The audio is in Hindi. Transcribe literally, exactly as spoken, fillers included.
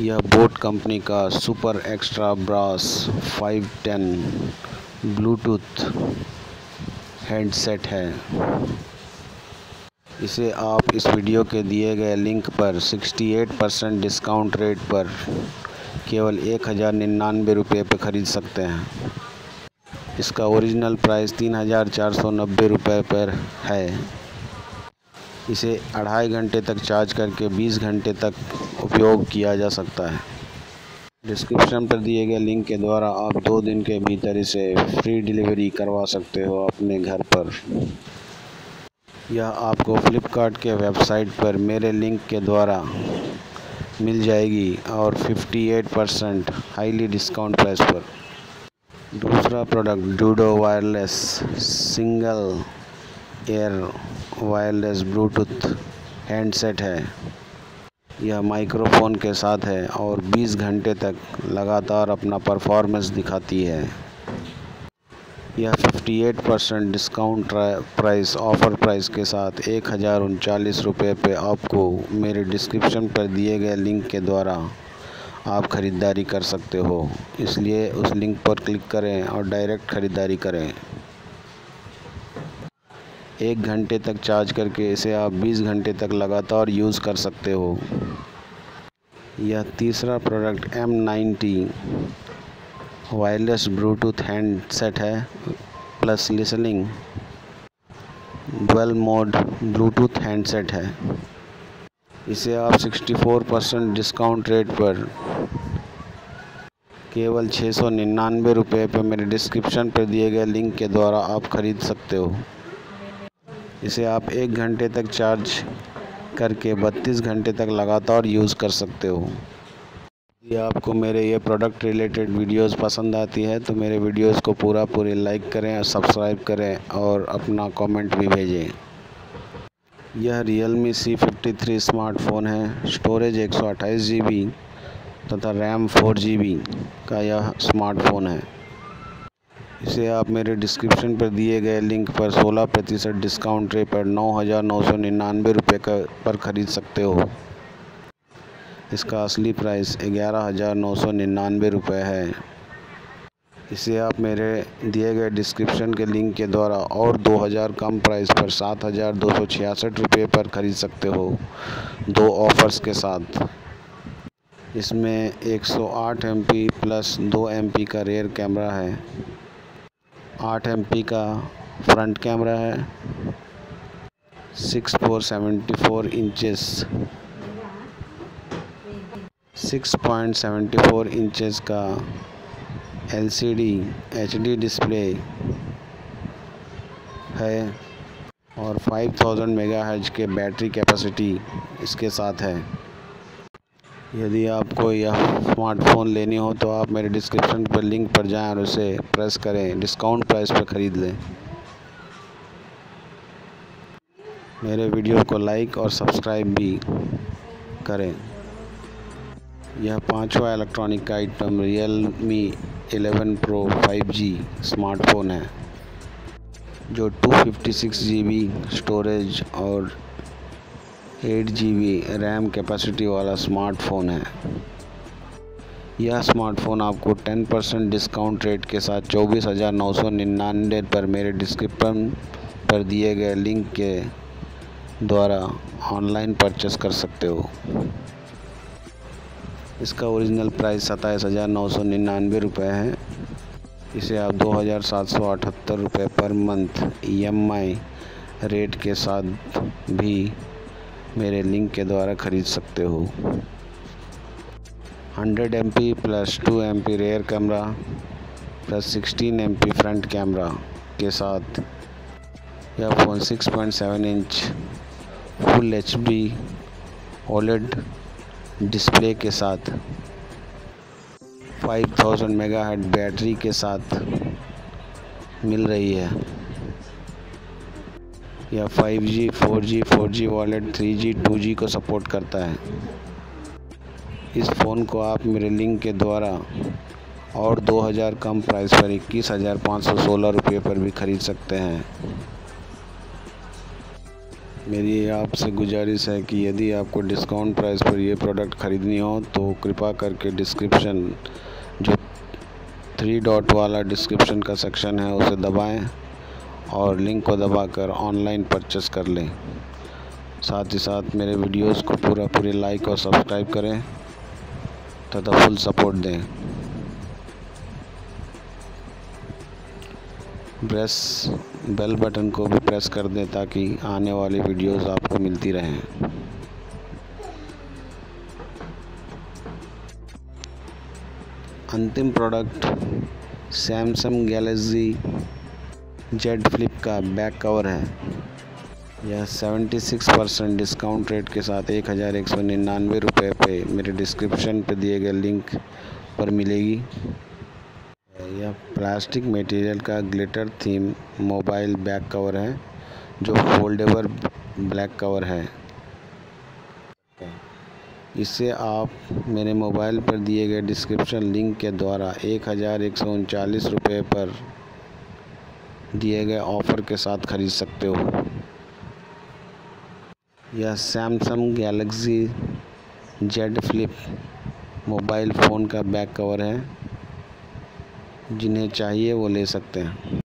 यह बोट कंपनी का super extra brass five ten Bluetooth handset है। इसे आप इस वीडियो के दिए गए लिंक पर अड़सठ परसेंट डिस्काउंट रेट पर केवल एक हज़ार निन्यानवे रुपये पर ख़रीद सकते हैं। इसका ओरिजिनल प्राइस तीन हज़ार चार सौ नब्बे रुपये पर है। इसे अढ़ाई घंटे तक चार्ज करके बीस घंटे तक उपयोग किया जा सकता है। डिस्क्रिप्शन पर दिए गए लिंक के द्वारा आप दो दिन के भीतर इसे फ्री डिलीवरी करवा सकते हो अपने घर पर। यह आपको फ्लिपकार्ट के वेबसाइट पर मेरे लिंक के द्वारा मिल जाएगी और अट्ठावन परसेंट हाईली डिस्काउंट प्राइस पर। दूसरा प्रोडक्ट डूडो wireless single air wireless Bluetooth handset है। यह माइक्रोफोन के साथ है और बीस घंटे तक लगातार अपना परफॉर्मेंस दिखाती है। यह अट्ठावन percent discount price offer price के साथ एक हज़ार उनचालीस रुपये पर आपको मेरे डिस्क्रिप्शन पर दिए गए लिंक के द्वारा आप ख़रीदारी कर सकते हो, इसलिए उस लिंक पर क्लिक करें और डायरेक्ट ख़रीदारी करें। एक घंटे तक चार्ज करके इसे आप बीस घंटे तक लगातार यूज़ कर सकते हो। यह तीसरा product M ninety wireless Bluetooth handset है plus listening dual mode Bluetooth handset है। इसे आप चौंसठ परसेंट डिस्काउंट रेट पर केवल छः सौ निन्यानवे रुपये पर मेरे डिस्क्रिप्शन पर दिए गए लिंक के द्वारा आप ख़रीद सकते हो। इसे आप एक घंटे तक चार्ज करके बत्तीस घंटे तक लगातार यूज़ कर सकते हो। यदि आपको मेरे ये प्रोडक्ट रिलेटेड वीडियोस पसंद आती है तो मेरे वीडियोस को पूरा पूरे लाइक करें और सब्सक्राइब करें और अपना कमेंट भी भेजें। यह Realme C fifty three smartphone है। स्टोरेज एक सौ अट्ठाईस जी बी तथा रैम फोर जी बी का यह स्मार्टफोन है। इसे आप मेरे डिस्क्रिप्शन पर दिए गए लिंक पर सोलह प्रतिशत डिस्काउंट रेट पर नौ हज़ार नौ सौ निन्यानवे रुपये का पर ख़रीद सकते हो। इसका असली प्राइस ग्यारह हज़ार नौ सौ निन्यानवे रुपये है। इसे आप मेरे दिए गए डिस्क्रिप्शन के लिंक के द्वारा और दो हज़ार कम प्राइस पर सात हज़ार दो सौ छियासठ रुपये पर ख़रीद सकते हो, दो ऑफ़र्स के साथ। इसमें एक सौ आठ एमपी प्लस दो एमपी का रेयर कैमरा है, आठ एमपी का फ्रंट कैमरा है, six four seventy four inches six point seven four inches का एलसीडी एचडी डिस्प्ले है और पाँच हज़ार मेगाहर्ट्ज के बैटरी कैपेसिटी इसके साथ है। यदि आपको यह स्मार्टफोन लेनी हो तो आप मेरे डिस्क्रिप्शन पर लिंक पर जाएं और उसे प्रेस करें, डिस्काउंट प्राइस पर ख़रीद लें। मेरे वीडियो को लाइक और सब्सक्राइब भी करें। यह पांचवा electronic item Realme eleven pro five G smartphone है जो दो सौ छप्पन जीबी स्टोरेज और आठ जीबी रैम कैपेसिटी वाला स्मार्टफोन है। यह स्मार्टफोन आपको दस परसेंट डिस्काउंट रेट के साथ चौबीस हज़ार नौ सौ निन्यानवे पर मेरे डिस्क्रिप्शन पर दिए गए लिंक के द्वारा ऑनलाइन परचेस कर सकते हो। इसका ओरिजिनल प्राइस सत्ताईस हज़ार नौ सौ निन्यानवे रुपये है। इसे आप दो हज़ार सात सौ अठहत्तर रुपये पर month E M I rate के साथ भी मेरे लिंक के द्वारा ख़रीद सकते हो। Hundred M P plus two M P rear camera plus sixteen M P front camera के साथ यह phone six point seven inch full H D OLED display के साथ पाँच हज़ार मेगाहर्ट्ज बैटरी के साथ मिल रही है। यह five G, four G, four G wallet, three G, two G को सपोर्ट करता है। इस फ़ोन को आप मेरे लिंक के द्वारा और दो हज़ार कम प्राइस पर इक्कीस हज़ार पाँच सौ सोलह रुपये पर भी ख़रीद सकते हैं। मेरी आपसे गुजारिश है कि यदि आपको डिस्काउंट प्राइस पर ये प्रोडक्ट ख़रीदनी हो तो कृपा करके डिस्क्रिप्शन जो थ्री डॉट वाला डिस्क्रिप्शन का सेक्शन है उसे दबाएं और लिंक को दबाकर ऑनलाइन परचेस कर लें। साथ ही साथ मेरे वीडियोस को पूरा पूरे लाइक और सब्सक्राइब करें तथा फुल सपोर्ट दें। प्रेस बेल बटन को भी प्रेस कर दें ताकि आने वाली वीडियोस आपको मिलती रहें। अंतिम product Samsung Galaxy Z flip का बैक कवर है। यह छिहत्तर परसेंट डिस्काउंट रेट के साथ एक हज़ार एक सौ निन्यानवे रुपये पे मेरे डिस्क्रिप्शन पे दिए गए लिंक पर मिलेगी। यह प्लास्टिक मटेरियल का glitter theme mobile back cover है जो फोल्डेबल ब्लैक कवर है। इसे आप मेरे मोबाइल पर दिए गए डिस्क्रिप्शन लिंक के द्वारा एक हज़ार एक सौ उनचालीस रुपये पर दिए गए ऑफ़र के साथ खरीद सकते हो। यह Samsung Galaxy Z flip mobile phone का बैक कवर है। जिन्हें चाहिए वो ले सकते हैं।